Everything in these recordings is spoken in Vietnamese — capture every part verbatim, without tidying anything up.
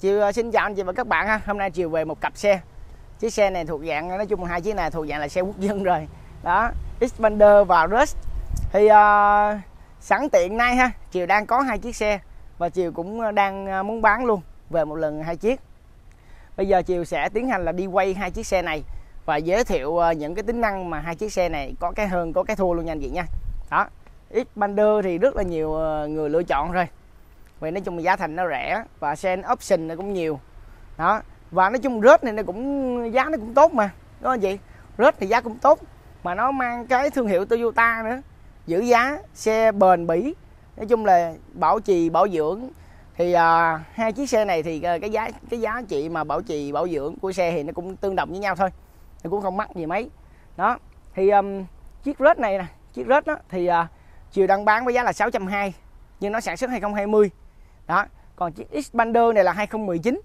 Chiều xin chào anh chị và các bạn ha. Hôm nay Chiều về một cặp xe. Chiếc xe này thuộc dạng, nói chung hai chiếc này thuộc dạng là xe quốc dân rồi. Đó, Xpander và Rush. Thì uh, sẵn tiện nay ha, Chiều đang có hai chiếc xe và Chiều cũng đang muốn bán luôn về một lần hai chiếc. Bây giờ Chiều sẽ tiến hành là đi quay hai chiếc xe này và giới thiệu những cái tính năng mà hai chiếc xe này có cái hơn có cái thua luôn nha anh chị nha. Đó, Xpander thì rất là nhiều người lựa chọn rồi. Vì nói chung là giá thành nó rẻ và xe option nó cũng nhiều. Đó, và nói chung Rush này nó cũng giá nó cũng tốt mà. Đúng không anh chị? Rush thì giá cũng tốt mà nó mang cái thương hiệu Toyota nữa. Giữ giá, xe bền bỉ. Nói chung là bảo trì bảo dưỡng thì à, hai chiếc xe này thì cái giá cái giá trị mà bảo trì bảo dưỡng của xe thì nó cũng tương đồng với nhau thôi. Nó cũng không mắc gì mấy. Đó, thì um, chiếc Rush này nè, chiếc Rush đó thì à, Chiều đang bán với giá là sáu trăm hai mươi nhưng nó sản xuất hai không hai không. Đó, còn chiếc Xpander này là hai không một chín.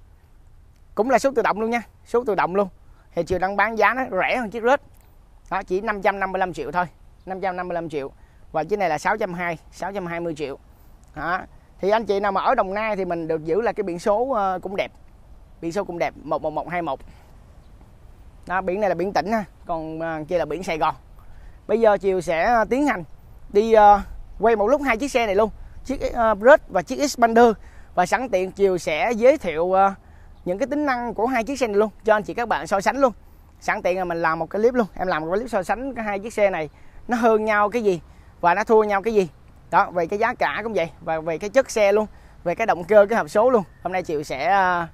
Cũng là số tự động luôn nha, số tự động luôn. Thì Chiều đang bán giá nó rẻ hơn chiếc Rush. Đó, chỉ năm trăm năm mươi lăm triệu thôi, năm trăm năm mươi lăm triệu. Và chiếc này là sáu trăm hai mươi triệu. Đó. Thì anh chị nào mà ở Đồng Nai thì mình được giữ là cái biển số cũng đẹp. Biển số cũng đẹp một một một hai một. Đó, biển này là biển tỉnh ha, còn kia là biển Sài Gòn. Bây giờ Chiều sẽ tiến hành đi uh, quay một lúc hai chiếc xe này luôn, chiếc uh, Rush và chiếc Xpander, và sẵn tiện Chiều sẽ giới thiệu uh, những cái tính năng của hai chiếc xe này luôn cho anh chị các bạn so sánh luôn. Sẵn tiện là mình làm một cái clip luôn, em làm một cái clip so sánh cái hai chiếc xe này nó hơn nhau cái gì và nó thua nhau cái gì. Đó, về cái giá cả cũng vậy và về cái chất xe luôn, về cái động cơ, cái hộp số luôn. Hôm nay Chiều sẽ uh,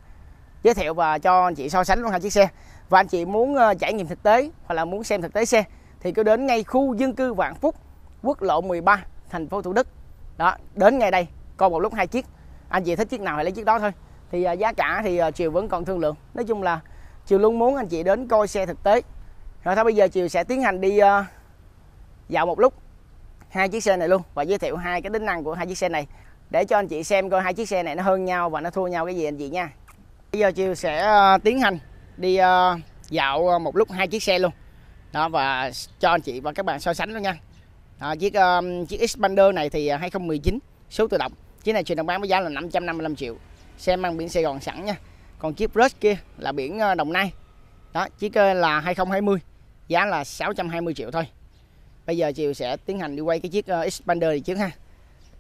giới thiệu và cho anh chị so sánh luôn hai chiếc xe. Và anh chị muốn uh, trải nghiệm thực tế hoặc là muốn xem thực tế xe thì cứ đến ngay khu dân cư Vạn Phúc, Quốc lộ mười ba, thành phố Thủ Đức. Đó, đến ngay đây coi một lúc hai chiếc, anh chị thích chiếc nào thì lấy chiếc đó thôi. Thì uh, giá cả thì uh, Chiều vẫn còn thương lượng. Nói chung là Chiều luôn muốn anh chị đến coi xe thực tế. Rồi thôi bây giờ Chiều sẽ tiến hành đi uh, dạo một lúc hai chiếc xe này luôn và giới thiệu hai cái tính năng của hai chiếc xe này để cho anh chị xem coi hai chiếc xe này nó hơn nhau và nó thua nhau cái gì anh chị nha. Bây giờ Chiều sẽ uh, tiến hành đi uh, dạo một lúc hai chiếc xe luôn. Đó, và cho anh chị và các bạn so sánh luôn nha. À, chiếc uh, chiếc Xpander này thì hai không một chín số tự động. Chiếc này Chiều đang bán với giá là năm trăm năm mươi lăm triệu. Xe mang biển Sài Gòn sẵn nha. Còn chiếc Rush kia là biển uh, Đồng Nai. Đó, chiếc uh, là hai không hai không, giá là sáu trăm hai mươi triệu thôi. Bây giờ Chiều sẽ tiến hành đi quay cái chiếc uh, Xpander này trước ha.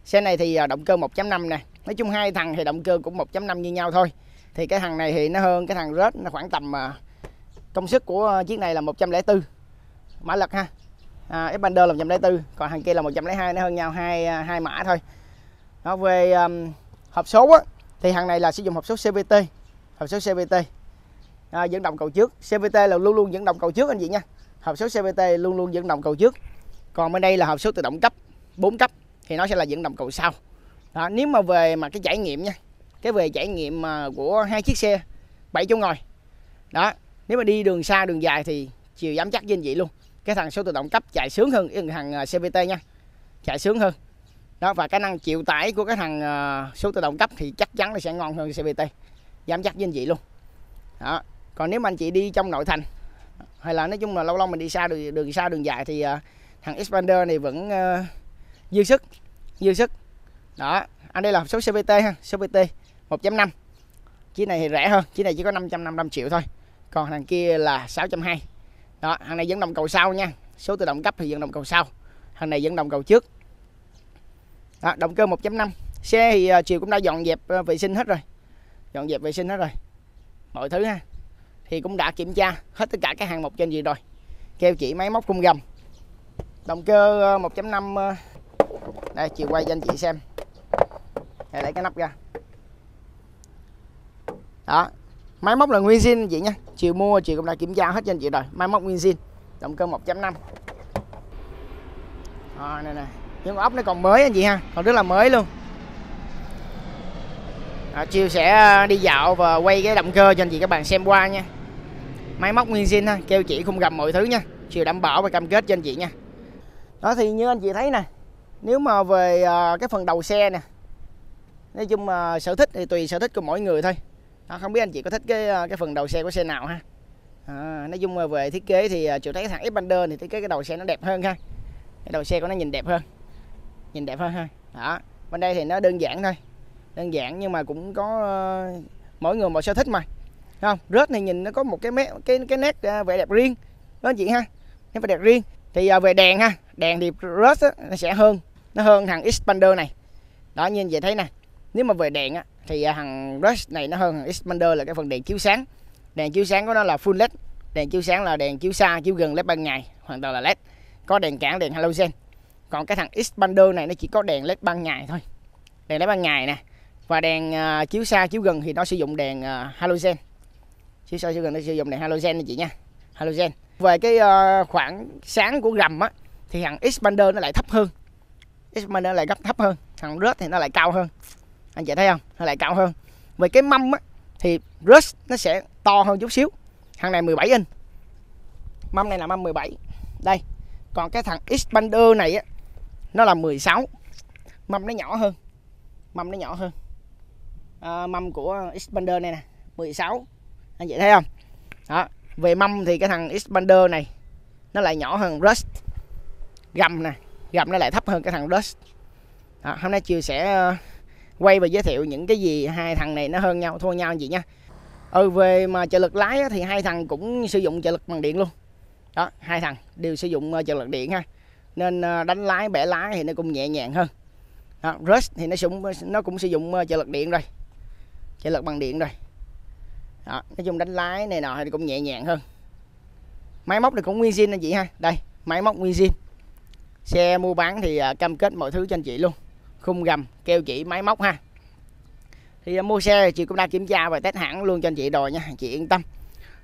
Xe này thì uh, động cơ một chấm năm nè. Nói chung hai thằng thì động cơ cũng một chấm năm như nhau thôi. Thì cái thằng này thì nó hơn cái thằng Rush, nó khoảng tầm uh, công suất của uh, chiếc này là một trăm lẻ bốn mã lực ha. À, Xpander là một trăm lẻ bốn, còn thằng kia là một trăm lẻ hai, nó hơn nhau hai hai mã thôi. Nó về um, hộp số á, thì thằng này là sử dụng hộp số xê vê tê, hộp số xê vê tê à, dẫn động cầu trước. xê vê tê là luôn luôn dẫn động cầu trước anh chị nha. Hộp số xê vê tê luôn luôn dẫn động cầu trước. Còn bên đây là hộp số tự động cấp bốn cấp thì nó sẽ là dẫn động cầu sau. Đó, nếu mà về mà cái trải nghiệm nha, cái về trải nghiệm của hai chiếc xe bảy chỗ ngồi. Đó, nếu mà đi đường xa đường dài thì Chiều dám chắc với anh chị luôn. Cái thằng số tự động cấp chạy sướng hơn cái thằng xê vê tê nha. Chạy sướng hơn. Đó, và cái năng chịu tải của cái thằng số tự động cấp thì chắc chắn là sẽ ngon hơn xê vê tê. Dám chắc với anh chị luôn. Đó. Còn nếu mà anh chị đi trong nội thành hay là nói chung là lâu lâu mình đi xa đường, đường xa đường dài thì uh, thằng Xpander này vẫn uh, dư sức, dư sức. Đó, anh đây là số xê vê tê ha, xê vê tê một chấm năm. Chiếc này thì rẻ hơn, chiếc này chỉ có năm trăm năm mươi lăm triệu thôi. Còn thằng kia là sáu trăm hai mươi. Đó, thằng này dẫn động cầu sau nha. Số tự động cấp thì dẫn động cầu sau. Thằng này dẫn động cầu trước. Đó, động cơ một chấm năm. Xe thì Chiều cũng đã dọn dẹp vệ sinh hết rồi. Dọn dẹp vệ sinh hết rồi. Mọi thứ ha. Thì cũng đã kiểm tra hết tất cả các hạng mục trên gì rồi. Keo chỉ, máy móc, khung gầm. Động cơ một chấm năm. Đây, Chiều quay cho anh chị xem. Để lấy cái nắp ra. Đó. Máy móc là nguyên zin anh chị nha. Chiều mua Chiều cũng đã kiểm tra hết cho anh chị rồi. Máy móc nguyên zin, động cơ một chấm năm. À, này này. Nhưng ốc nó còn mới anh chị ha, còn rất là mới luôn. À, Chiều sẽ đi dạo và quay cái động cơ cho anh chị các bạn xem qua nha. Máy móc nguyên zin ha, keo chỉ không gầm mọi thứ nha. Chiều đảm bảo và cam kết cho anh chị nha. Đó thì như anh chị thấy nè, nếu mà về cái phần đầu xe nè, nói chung mà sở thích thì tùy sở thích của mỗi người thôi. À, không biết anh chị có thích cái cái phần đầu xe của xe nào ha. À, nói chung về thiết kế thì Chiều thấy thằng Xpander thì thiết kế cái đầu xe nó đẹp hơn ha. Cái đầu xe của nó nhìn đẹp hơn, nhìn đẹp hơn ha. Đó, bên đây thì nó đơn giản thôi, đơn giản nhưng mà cũng có mỗi người một sở thích mà, không? Rớt này nhìn nó có một cái mét, cái cái nét vẻ đẹp riêng đó anh chị ha, nét vẻ đẹp riêng. Thì à, về đèn ha, đèn thì Rush á, nó sẽ hơn, nó hơn thằng Xpander này. Đó như anh chị thấy nè, nếu mà về đèn á, thì à, thằng Rush này nó hơn thằng Xpander là cái phần đèn chiếu sáng. Đèn chiếu sáng của nó là full led, đèn chiếu sáng là đèn chiếu xa, chiếu gần, led ban ngày, hoàn toàn là led. Có đèn cản, đèn halogen. Còn cái thằng Xpander này nó chỉ có đèn led ban ngày thôi, đèn led ban ngày nè. Và đèn uh, chiếu xa, chiếu gần thì nó sử dụng đèn uh, halogen. Chiếu xa, chiếu gần nó sử dụng đèn halogen anh chị nha, halogen. Về cái uh, khoảng sáng của gầm á, thì thằng Xpander nó lại thấp hơn, Xpander lại gấp thấp hơn. Thằng Rush thì nó lại cao hơn, anh chị thấy không, nó lại cao hơn. Về cái mâm á, thì Rush nó sẽ to hơn chút xíu. Thằng này mười bảy inch, mâm này là mâm mười bảy đây. Còn cái thằng Xpander này á, nó là mười sáu, mâm nó nhỏ hơn, mâm nó nhỏ hơn. À, mâm của Xpander này nè mười sáu, anh chị thấy không đó. Về mâm thì cái thằng Xpander này nó lại nhỏ hơn Rush. Gầm nè, gầm nó lại thấp hơn cái thằng Rush. Đó, hôm nay Triều sẽ quay và giới thiệu những cái gì hai thằng này nó hơn nhau, thua nhau anh chị nha. Ừ, về mà trợ lực lái á, thì hai thằng cũng sử dụng trợ lực bằng điện luôn. Đó, hai thằng đều sử dụng trợ lực điện ha. Nên đánh lái, bẻ lái thì nó cũng nhẹ nhàng hơn. Đó, Rush thì nó cũng, nó cũng sử dụng trợ lực điện rồi, trợ lực bằng điện rồi. Đó, nói chung đánh lái này nọ thì cũng nhẹ nhàng hơn. Máy móc thì cũng nguyên zin anh chị ha. Đây, máy móc nguyên zin. Xe mua bán thì cam kết mọi thứ cho anh chị luôn. Khung gầm, keo chỉ, máy móc ha. Thì mua xe chị cũng đã kiểm tra và test hãng luôn cho anh chị rồi nha, anh chị yên tâm.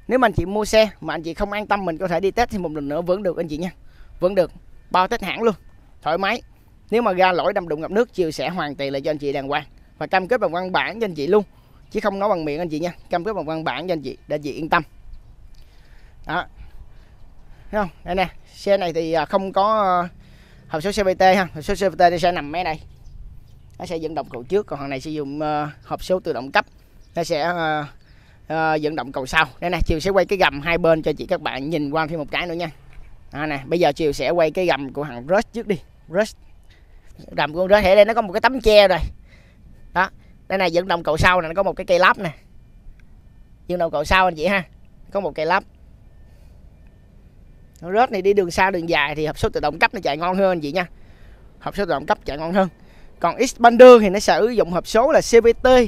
Nếu mà anh chị mua xe mà anh chị không an tâm, mình có thể đi test thêm một lần nữa vẫn được anh chị nha. Vẫn được, bao test hãng luôn, thoải mái. Nếu mà ra lỗi đâm đụng ngập nước, Triều sẽ hoàn tiền lại cho anh chị đàng hoàng và cam kết bằng văn bản cho anh chị luôn, chứ không nói bằng miệng anh chị nha. Cam kết bằng văn bản cho anh chị để anh chị yên tâm. Đó, thấy không? Đây nè, xe này thì không có hộp số xê vê tê ha. Hộp số xê vê tê thì sẽ nằm mé đây, nó sẽ dẫn động cầu trước. Còn hàng này sử dụng hộp số tự động cấp, nó sẽ dẫn động cầu sau. Đây nè, Triều sẽ quay cái gầm hai bên cho chị các bạn nhìn qua thêm một cái nữa nha. Đó nè, bây giờ Triều sẽ quay cái gầm của hàng Rush trước đi. Rush, gầm của Rush ở đây nó có một cái tấm che rồi. Đó, đây này dẫn động cầu sau này, nó có một cái cây lắp nè, dẫn động cầu sau anh chị ha, có một cây lắp. Rush này đi đường xa đường dài thì hộp số tự động cấp nó chạy ngon hơn anh chị nha, hộp số tự động cấp chạy ngon hơn. Còn Xpander thì nó sử dụng hộp số là xê vê tê,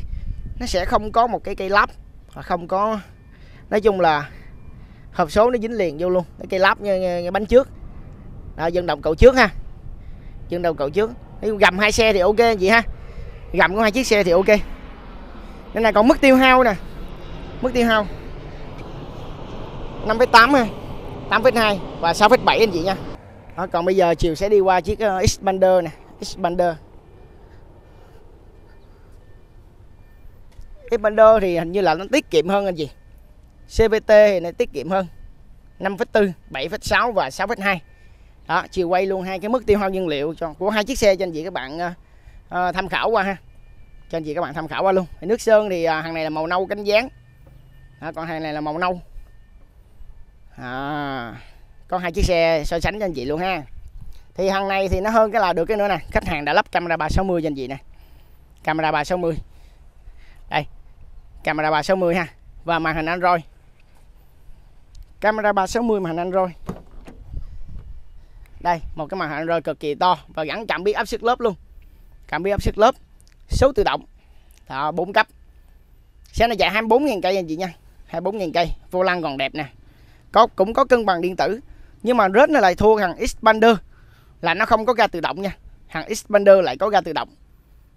nó sẽ không có một cái cây lắp, không có, nói chung là hộp số nó dính liền vô luôn cái cây lắp như, như, như bánh trước. Đó, dẫn động cầu trước ha, dẫn động cầu trước. Gầm hai xe thì ok anh chị ha, gầm của hai chiếc xe thì ok. Cái này còn mức tiêu hao nè, mức tiêu hao năm phẩy tám, tám phẩy hai và sáu phẩy bảy anh chị nha. Đó, còn bây giờ Triều sẽ đi qua chiếc Xpander nè. Xpander Xpander thì hình như là nó tiết kiệm hơn anh chị. xê vê tê thì nó tiết kiệm hơn, năm phẩy bốn, bảy phẩy sáu và sáu phẩy hai. Đó, Triều quay luôn hai cái mức tiêu hao nhiên liệu cho của hai chiếc xe cho anh chị các bạn Uh, tham khảo qua ha, cho anh chị các bạn tham khảo qua luôn. Nước sơn thì uh, hàng này là màu nâu cánh dán, à, còn hàng này là màu nâu. À, có hai chiếc xe so sánh cho anh chị luôn ha. Thì hàng này thì nó hơn cái là được cái nữa nè, khách hàng đã lắp camera ba sáu mươi cho anh chị nè, camera ba sáu mươi đây, camera ba sáu mươi ha, và màn hình Android, camera ba sáu mươi màn hình Android. Đây, một cái màn hình Android cực kỳ to và gắn cảm biến áp suất lớp luôn. Cảm biến áp suất lớp, số tự động, đó, bốn cấp. Xe này chạy hai mươi bốn nghìn cây anh chị nha, hai mươi bốn nghìn cây. Vô lăng còn đẹp nè, có cũng có cân bằng điện tử. Nhưng mà Rush nó lại thua thằng Xpander là nó không có ga tự động nha. Thằng Xpander lại có ga tự động,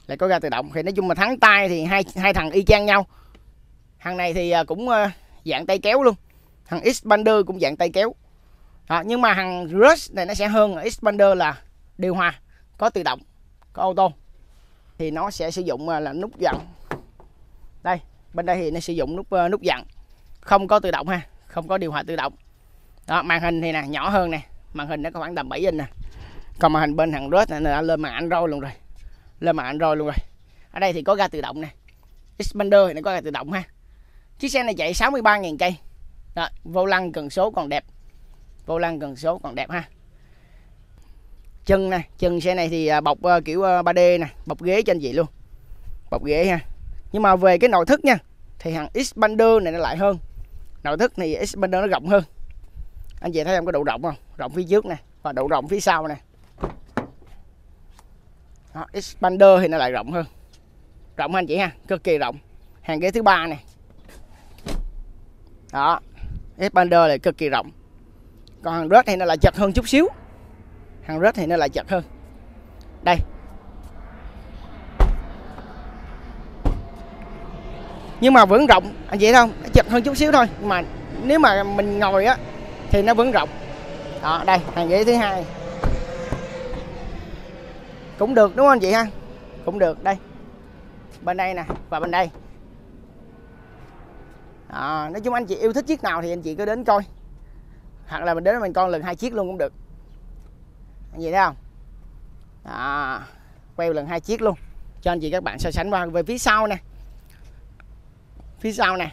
lại có ga tự động. Thì nói chung mà thắng tay thì hai hai thằng y chang nhau. Thằng này thì cũng dạng tay kéo luôn, thằng Xpander cũng dạng tay kéo. Đó, nhưng mà thằng Rush này nó sẽ hơn Xpander là điều hòa, có tự động, có ô tô. Thì nó sẽ sử dụng là nút dặn. Đây, bên đây thì nó sử dụng nút nút dặn, không có tự động ha, không có điều hòa tự động. Đó, màn hình thì nè nhỏ hơn nè, màn hình nó có khoảng tầm bảy inch nè. Còn màn hình bên thằng Rush này nó lên màn Android luôn rồi, lên màn Android luôn rồi. Ở đây thì có ga tự động nè, Xpander thì nó có ga tự động ha. Chiếc xe này chạy sáu mươi ba nghìn cây. Đó, vô lăng cần số còn đẹp, vô lăng cần số còn đẹp ha. Chân này, chân xe này thì bọc kiểu ba D nè, bọc ghế cho anh chị luôn, bọc ghế ha. Nhưng mà về cái nội thất nha, thì hàng Xpander này nó lại hơn. Nội thất này Xpander nó rộng hơn. Anh chị thấy không, có độ rộng không? Rộng phía trước nè và độ rộng phía sau nè. Đó, Xpander thì nó lại rộng hơn. Rộng anh chị ha, cực kỳ rộng. Hàng ghế thứ ba này. Đó, Xpander này cực kỳ rộng. Còn hàng Rush thì nó lại chật hơn chút xíu. Hàng Rush thì nó lại chật hơn. Đây. Nhưng mà vẫn rộng, anh chị thấy không? Nó chật hơn chút xíu thôi, nhưng mà nếu mà mình ngồi á thì nó vẫn rộng. Đó, đây, hàng ghế thứ hai. Cũng được đúng không anh chị ha? Cũng được, đây. Bên đây nè và bên đây. À, nói chung anh chị yêu thích chiếc nào thì anh chị cứ đến coi. Hoặc là mình đến mình coi lần hai chiếc luôn cũng được. Anh chị thấy không? À, quay lần hai chiếc luôn cho anh chị các bạn so sánh qua. Về phía sau nè. Phía sau nè.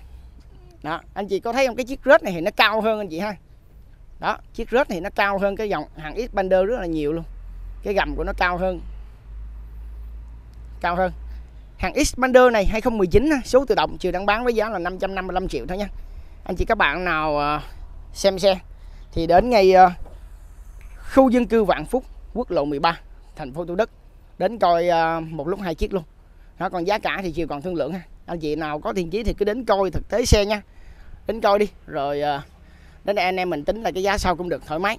Đó, anh chị có thấy không, cái chiếc Rush này thì nó cao hơn anh chị ha. Đó, chiếc Rush thì nó cao hơn cái dòng hàng Xpander rất là nhiều luôn. Cái gầm của nó cao hơn. Cao hơn. Hàng Xpander này hai không một chín số tự động chưa đăng bán với giá là năm trăm năm mươi lăm triệu thôi nha. Anh chị các bạn nào xem xe thì đến ngay khu dân cư Vạn Phúc, quốc lộ mười ba, thành phố Thủ Đức, đến coi một lúc hai chiếc luôn. Đó, còn giá cả thì chưa còn thương lượng ha. Anh chị nào có thiện chí thì cứ đến coi thực tế xe nha. Đến coi đi rồi đến đây anh em mình tính là cái giá sau cũng được, thoải mái.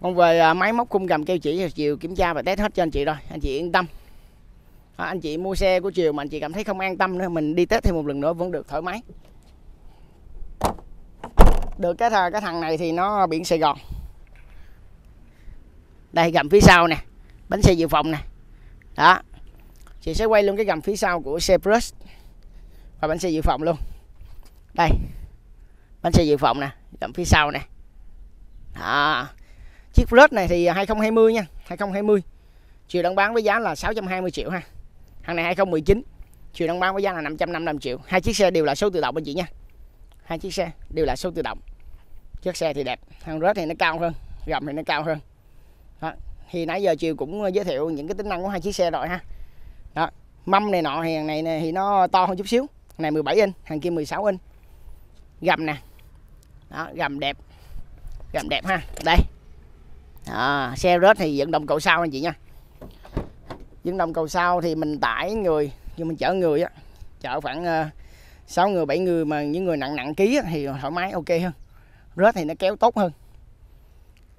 Còn về máy móc khung gầm keo chỉ thì Triều kiểm tra và test hết cho anh chị rồi, anh chị yên tâm. À, anh chị mua xe của Triều mà anh chị cảm thấy không an tâm nữa, mình đi test thêm một lần nữa vẫn được, thoải mái. Được cái thằng, cái thằng này thì nó biển Sài Gòn. Đây, gầm phía sau nè, bánh xe dự phòng nè. Đó, chị sẽ quay luôn cái gầm phía sau của xe Plus và bánh xe dự phòng luôn. Đây, bánh xe dự phòng nè, gầm phía sau nè. Đó, chiếc Plus này thì hai không hai không nha, hai không hai không. Triều đang bán với giá là sáu trăm hai mươi triệu ha. Hàng này hai không một chín, Triều đang bán với giá là năm trăm năm mươi lăm triệu. Hai chiếc xe đều là số tự động anh chị nha. Hai chiếc xe đều là số tự động. Chiếc xe thì đẹp, hàng Rush thì nó cao hơn, gầm thì nó cao hơn. Đó. Thì nãy giờ Triều cũng giới thiệu những cái tính năng của hai chiếc xe rồi ha. Đó, mâm này nọ, hàng này thì nó to hơn chút xíu. Hàng này mười bảy inch, hàng kia mười sáu inch. Gầm nè. Đó, gầm đẹp. Gầm đẹp ha. Đây. Đó, xe Rush thì vận động cầu sau anh chị nha. Dẫn động cầu sau thì mình tải người, nhưng mình chở người á, chở khoảng sáu người, bảy người mà những người nặng nặng ký á, thì thoải mái ok hơn. Rush thì nó kéo tốt hơn.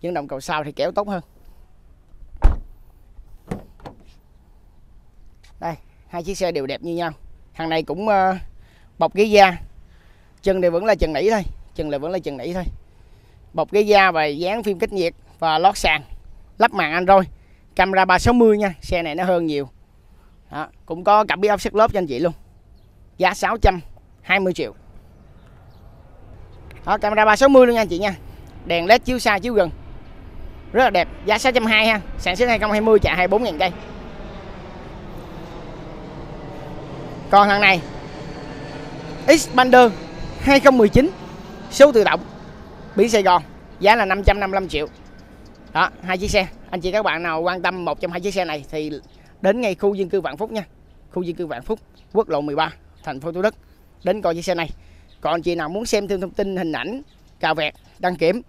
Dẫn động cầu sau thì kéo tốt hơn. Đây, hai chiếc xe đều đẹp như nhau. Hàng này cũng bọc ghế da. Chân thì vẫn là chân nỉ thôi, chân là vẫn là chân nỉ thôi. Bọc ghế da và dán phim cách nhiệt và lót sàn, lắp màn Android. Camera ba sáu mươi nha, xe này nó hơn nhiều. Đó, cũng có cặp bí ốc xếp lớp cho anh chị luôn. Giá sáu trăm hai mươi triệu. Đó, camera ba sáu mươi luôn nha anh chị nha. Đèn led chiếu xa chiếu gần. Rất là đẹp, giá sáu trăm hai mươi ha. Sản xuất hai không hai không, chạy hai mươi bốn nghìn cây. Còn thằng này Xpander hai không một chín, số tự động, biển Sài Gòn, giá là năm trăm năm mươi lăm triệu. Đó, hai chiếc xe. Anh chị các bạn nào quan tâm một trong hai chiếc xe này thì đến ngay khu dân cư Vạn Phúc nha. Khu dân cư Vạn Phúc, quốc lộ mười ba, thành phố Thủ Đức, đến coi chiếc xe này. Còn anh chị nào muốn xem thêm thông tin hình ảnh, cà vẹt, đăng kiểm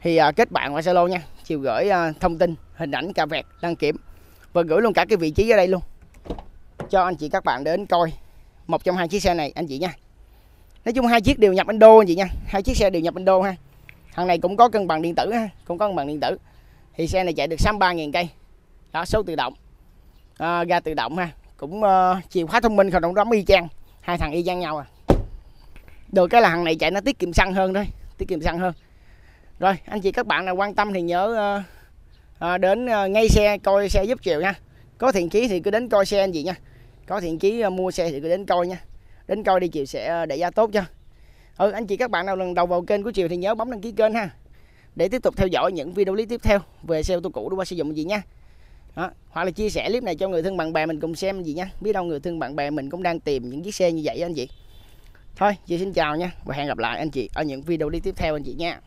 thì kết bạn qua Zalo nha. Chiều gửi thông tin, hình ảnh, cà vẹt, đăng kiểm và gửi luôn cả cái vị trí ở đây luôn cho anh chị các bạn đến coi một trong hai chiếc xe này anh chị nha. Nói chung hai chiếc đều nhập Indo anh chị nha. Hai chiếc xe đều nhập Indo ha. Thằng này cũng có cân bằng điện tử ha, cũng có cân bằng điện tử. Thì xe này chạy được sáu mươi ba nghìn cây. Đó, số tự động. À, ga tự động ha. Cũng à, chìa khóa thông minh không động đóng y chang. Hai thằng y chang nhau à. Được cái là thằng này chạy nó tiết kiệm xăng hơn thôi, tiết kiệm xăng hơn. Rồi, anh chị các bạn nào quan tâm thì nhớ à, à, đến à, ngay xe coi xe giúp Triều nha. Có thiện chí thì cứ đến coi xe anh chị nha. Có thiện chí à, mua xe thì cứ đến coi nha. Đến coi đi, Triều sẽ để giá tốt cho. Ừ, anh chị các bạn nào lần đầu vào kênh của Triều thì nhớ bấm đăng ký kênh ha, để tiếp tục theo dõi những video clip tiếp theo về xe ô tô cũ để qua sử dụng gì nha. Đó, hoặc là chia sẻ clip này cho người thân bạn bè mình cùng xem gì nha. Biết đâu người thân bạn bè mình cũng đang tìm những chiếc xe như vậy anh chị. Thôi, chị xin chào nha và hẹn gặp lại anh chị ở những video clip tiếp theo anh chị nha.